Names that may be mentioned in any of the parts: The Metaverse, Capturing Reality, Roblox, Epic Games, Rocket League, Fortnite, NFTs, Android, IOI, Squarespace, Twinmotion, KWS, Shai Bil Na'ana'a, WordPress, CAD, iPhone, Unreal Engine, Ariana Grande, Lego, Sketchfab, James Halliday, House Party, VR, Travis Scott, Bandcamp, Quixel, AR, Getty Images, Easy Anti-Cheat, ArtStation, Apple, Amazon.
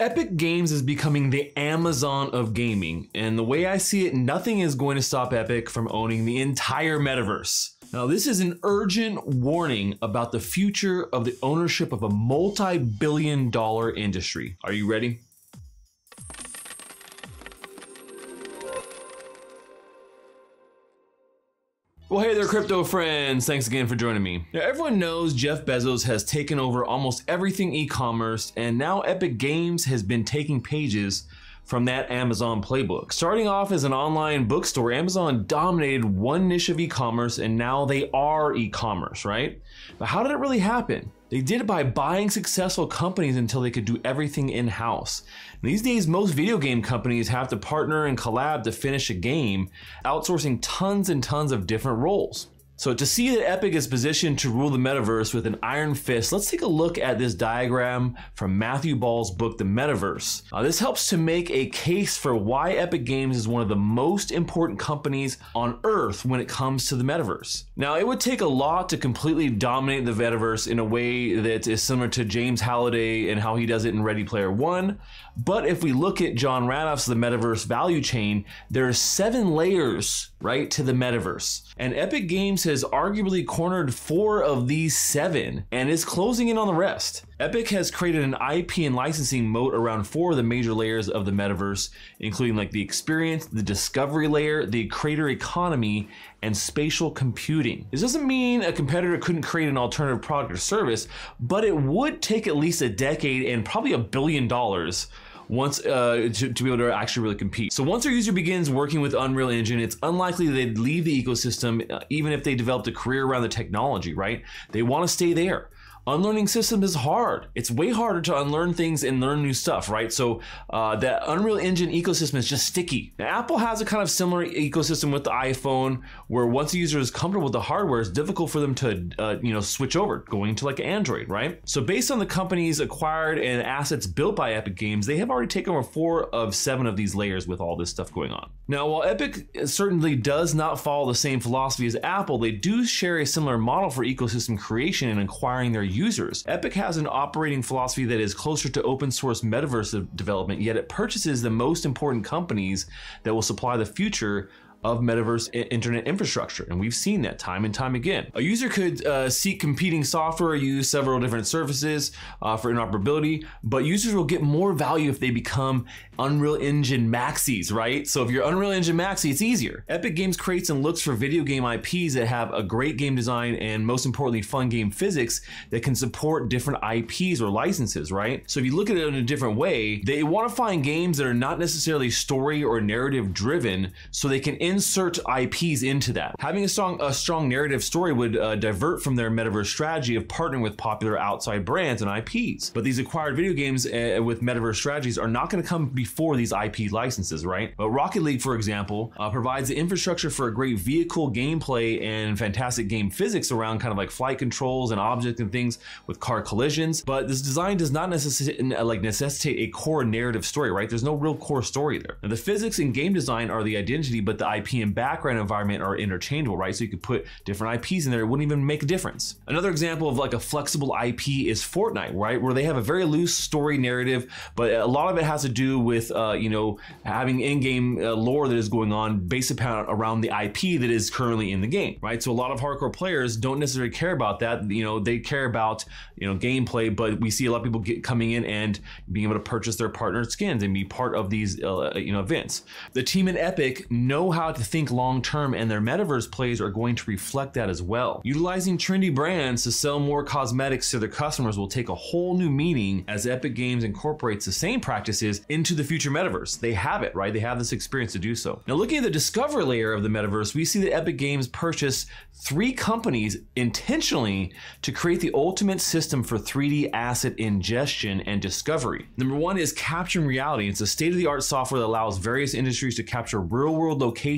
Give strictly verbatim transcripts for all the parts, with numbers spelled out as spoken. Epic Games is becoming the Amazon of gaming, and the way I see it, nothing is going to stop Epic from owning the entire metaverse. Now, this is an urgent warning about the future of the ownership of a multi-billion dollar industry. Are you ready? Well, hey there, crypto friends. Thanks again for joining me. Now, everyone knows Jeff Bezos has taken over almost everything e-commerce, and now Epic Games has been taking pages from that Amazon playbook. Starting off as an online bookstore, Amazon dominated one niche of e-commerce, and now they are e-commerce, right? But how did it really happen? They did it by buying successful companies until they could do everything in-house. These days, most video game companies have to partner and collab to finish a game, outsourcing tons and tons of different roles. So to see that Epic is positioned to rule the metaverse with an iron fist, let's take a look at this diagram from Matthew Ball's book, The Metaverse. Uh, this helps to make a case for why Epic Games is one of the most important companies on earth when it comes to the metaverse. Now, it would take a lot to completely dominate the metaverse in a way that is similar to James Halliday and how he does it in Ready Player One. But if we look at John Radoff's The Metaverse value chain, there are seven layers, right, to the metaverse. And Epic Games has arguably cornered four of these seven and is closing in on the rest. Epic has created an I P and licensing moat around four of the major layers of the metaverse, including like the experience, the discovery layer, the creator economy, and spatial computing. This doesn't mean a competitor couldn't create an alternative product or service, but it would take at least a decade and probably a billion dollars once uh, to, to be able to actually really compete. So once our user begins working with Unreal Engine, it's unlikely they'd leave the ecosystem, uh, even if they developed a career around the technology, right? They wanna stay there. Unlearning systems is hard. It's way harder to unlearn things and learn new stuff, right? So uh, that Unreal Engine ecosystem is just sticky. Now, Apple has a kind of similar ecosystem with the iPhone, where once a user is comfortable with the hardware, it's difficult for them to uh, you know, switch over, going to like Android, right? So based on the companies acquired and assets built by Epic Games, they have already taken over four of seven of these layers with all this stuff going on. Now, while Epic certainly does not follow the same philosophy as Apple, they do share a similar model for ecosystem creation and acquiring their users. Epic has an operating philosophy that is closer to open source metaverse development, yet it purchases the most important companies that will supply the future of metaverse internet infrastructure. And we've seen that time and time again. A user could uh, seek competing software, use several different services uh, for interoperability, but users will get more value if they become Unreal Engine maxis, right? So if you're Unreal Engine maxi, it's easier. Epic Games creates and looks for video game I Ps that have a great game design and, most importantly, fun game physics that can support different I Ps or licenses, right? So if you look at it in a different way, they want to find games that are not necessarily story or narrative driven, so they can insert I Ps into that. Having a strong, a strong narrative story would uh, divert from their metaverse strategy of partnering with popular outside brands and I Ps. But these acquired video games uh, with metaverse strategies are not going to come before these I P licenses, right? But Rocket League, for example, uh, provides the infrastructure for a great vehicle gameplay and fantastic game physics around kind of like flight controls and objects and things with car collisions. But this design does not necessitate like necessitate a core narrative story, right? There's no real core story there. Now, the physics and game design are the identity, but the I P and background environment are interchangeable, right? So you could put different I Ps in there, it wouldn't even make a difference. Another example of like a flexible I P is Fortnite, right? Where they have a very loose story narrative, but a lot of it has to do with, uh, you know, having in-game uh, lore that is going on based upon around the I P that is currently in the game, right? So a lot of hardcore players don't necessarily care about that. You know, they care about, you know, gameplay, but we see a lot of people get coming in and being able to purchase their partner skins and be part of these, uh, you know, events. The team in Epic know how How to think long-term, and their metaverse plays are going to reflect that as well. Utilizing trendy brands to sell more cosmetics to their customers will take a whole new meaning as Epic Games incorporates the same practices into the future metaverse. They have it, right? They have this experience to do so. Now, looking at the discovery layer of the metaverse, we see that Epic Games purchased three companies intentionally to create the ultimate system for three D asset ingestion and discovery. Number one is Capturing Reality. It's a state-of-the-art software that allows various industries to capture real-world locations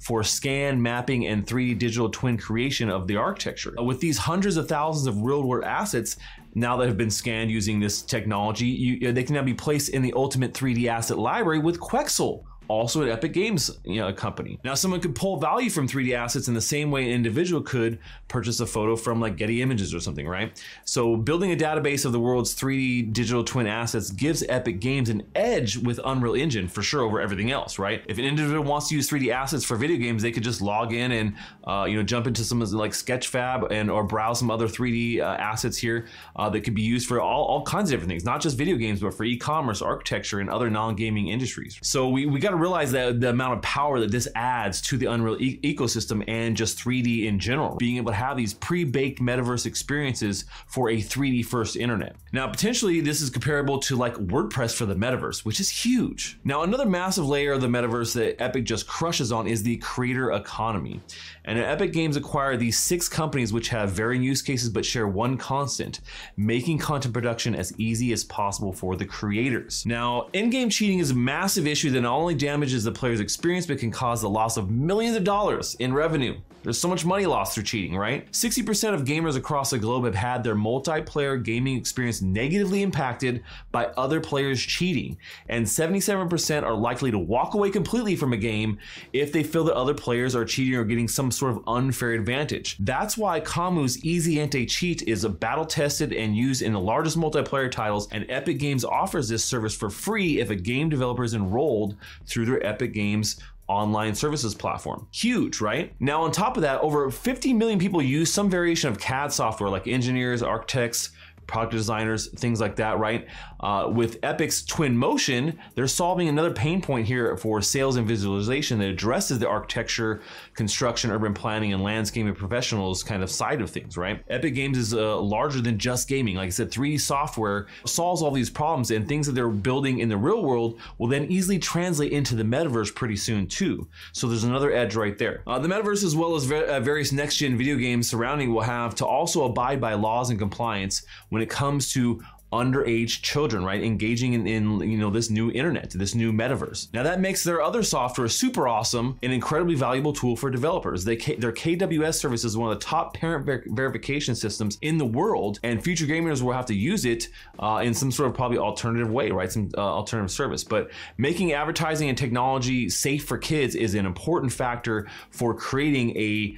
for scan, mapping, and three D digital twin creation of the architecture. With these hundreds of thousands of real-world assets now that have been scanned using this technology, you, they can now be placed in the ultimate three D asset library with Quixel, also an Epic Games you know, company. Now, someone could pull value from three D assets in the same way an individual could purchase a photo from like Getty Images or something, right? So building a database of the world's three D digital twin assets gives Epic Games an edge with Unreal Engine for sure over everything else, right? If an individual wants to use three D assets for video games, they could just log in and uh, you know jump into some like Sketchfab and or browse some other three D uh, assets here uh, that could be used for all, all kinds of different things, not just video games, but for e-commerce, architecture, and other non-gaming industries. So we, we got to realize that the amount of power that this adds to the Unreal e ecosystem and just three D in general, being able to have these pre-baked metaverse experiences for a three D first internet. Now, potentially this is comparable to like WordPress for the metaverse, which is huge. Now, another massive layer of the metaverse that Epic just crushes on is the creator economy. And Epic Games acquired these six companies which have varying use cases but share one constant, making content production as easy as possible for the creators. Now, in-game cheating is a massive issue that not only damages the player's experience but can cause the loss of millions of dollars in revenue. There's so much money lost through cheating, right? sixty percent of gamers across the globe have had their multiplayer gaming experience negatively impacted by other players cheating, and seventy-seven percent are likely to walk away completely from a game if they feel that other players are cheating or getting some sort of unfair advantage. That's why Kamu's Easy Anti-Cheat is a battle-tested and used in the largest multiplayer titles, and Epic Games offers this service for free if a game developer is enrolled through their Epic Games online services platform. Huge, right? Now, on top of that, over fifty million people use some variation of C A D software like engineers, architects, product designers, things like that, right? Uh, with Epic's Twinmotion, they're solving another pain point here for sales and visualization that addresses the architecture, construction, urban planning, and landscaping professionals kind of side of things, right? Epic Games is uh, larger than just gaming. Like I said, three D software solves all these problems, and things that they're building in the real world will then easily translate into the metaverse pretty soon too. So there's another edge right there. Uh, the metaverse, as well as ver uh, various next-gen video games surrounding, will have to also abide by laws and compliance when it comes to underage children, right? Engaging in, in you know this new internet, this new metaverse. Now that makes their other software super awesome, an incredibly valuable tool for developers. They, their K W S service is one of the top parent ver verification systems in the world, and future gamers will have to use it uh, in some sort of probably alternative way, right? Some uh, alternative service. But making advertising and technology safe for kids is an important factor for creating a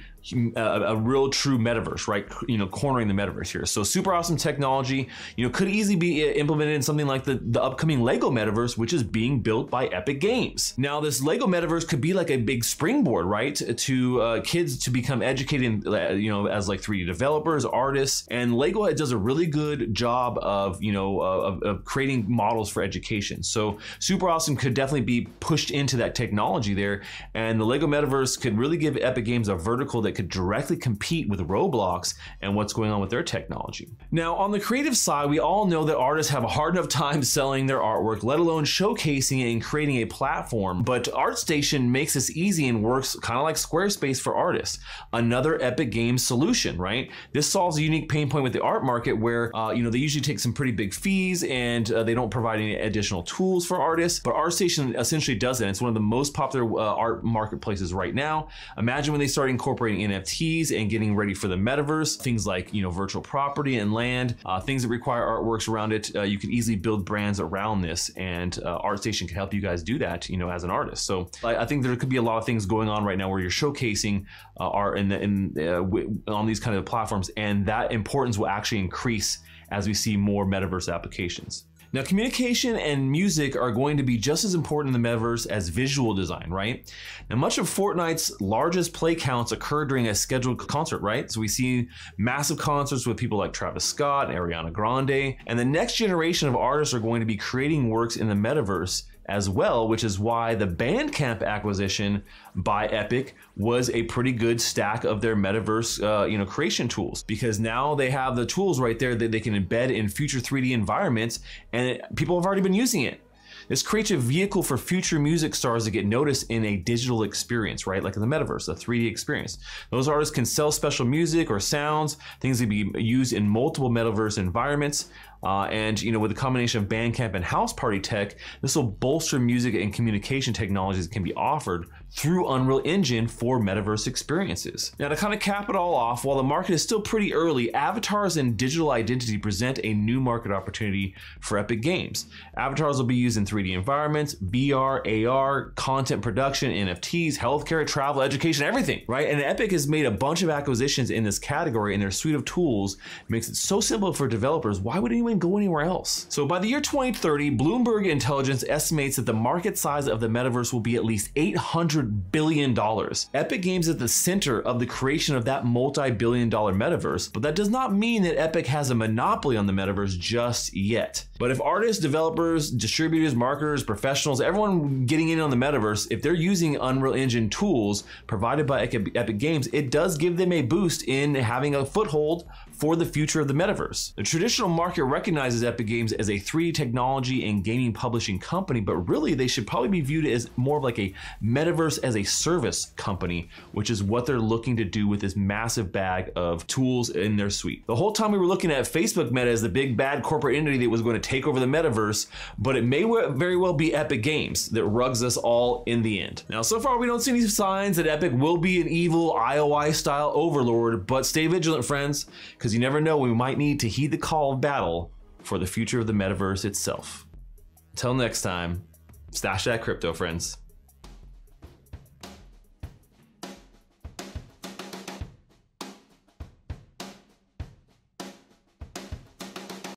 A, a real true metaverse, right? You know, cornering the metaverse here. So super awesome technology, you know, could easily be implemented in something like the, the upcoming Lego metaverse, which is being built by Epic Games. Now this Lego metaverse could be like a big springboard, right? To uh, kids to become educated, in, you know, as like three D developers, artists, and Lego does a really good job of, you know, of, of creating models for education. So super awesome could definitely be pushed into that technology there. And the Lego metaverse could really give Epic Games a vertical that could directly compete with Roblox and what's going on with their technology. Now, on the creative side, we all know that artists have a hard enough time selling their artwork, let alone showcasing it and creating a platform. But ArtStation makes this easy and works kind of like Squarespace for artists, another Epic Games solution, right? This solves a unique pain point with the art market where, uh, you know, they usually take some pretty big fees and uh, they don't provide any additional tools for artists, but ArtStation essentially does it. It's one of the most popular uh, art marketplaces right now. Imagine when they start incorporating N F Ts and getting ready for the metaverse, things like you know virtual property and land, uh, things that require artworks around it. Uh, you can easily build brands around this, and uh, ArtStation can help you guys do that, you know, as an artist. So I, I think there could be a lot of things going on right now where you're showcasing uh, art in the, in, uh, on these kind of platforms, and that importance will actually increase as we see more metaverse applications. Now, communication and music are going to be just as important in the metaverse as visual design, right? Now, much of Fortnite's largest play counts occur during a scheduled concert, right? So we see massive concerts with people like Travis Scott and Ariana Grande, and the next generation of artists are going to be creating works in the metaverse as well, which is why the Bandcamp acquisition by Epic was a pretty good stack of their metaverse uh, you know, creation tools, because now they have the tools right there that they can embed in future three D environments, and it, people have already been using it. This creates a vehicle for future music stars to get noticed in a digital experience, right? Like in the metaverse, a three D experience. Those artists can sell special music or sounds, things that can be used in multiple metaverse environments. Uh, and you know, with the combination of Bandcamp and House Party tech, this will bolster music and communication technologies that can be offered through Unreal Engine for metaverse experiences. Now, to kind of cap it all off, while the market is still pretty early, avatars and digital identity present a new market opportunity for Epic Games. Avatars will be used in three D environments, V R, A R, content production, N F Ts, healthcare, travel, education, everything, right? And Epic has made a bunch of acquisitions in this category, and their suite of tools makes it so simple for developers. Why would anyone go anywhere else? So by the year twenty thirty, Bloomberg Intelligence estimates that the market size of the metaverse will be at least eight hundred billion dollars. Epic Games is at the center of the creation of that multi-billion dollar metaverse, but that does not mean that Epic has a monopoly on the metaverse just yet. But if artists, developers, distributors, marketers, professionals, everyone getting in on the metaverse, if they're using Unreal Engine tools provided by Epic Games, it does give them a boost in having a foothold for the future of the metaverse. The traditional market recognizes Epic Games as a three D technology and gaming publishing company, but really they should probably be viewed as more of like a metaverse as a service company, which is what they're looking to do with this massive bag of tools in their suite. The whole time we were looking at Facebook Meta as the big bad corporate entity that was going to take over the metaverse, but it may very well be Epic Games that rugs us all in the end. Now, so far we don't see any signs that Epic will be an evil I O I style overlord, but stay vigilant, friends, because you never know, we might need to heed the call of battle for the future of the metaverse itself. Until next time, stash that crypto, friends.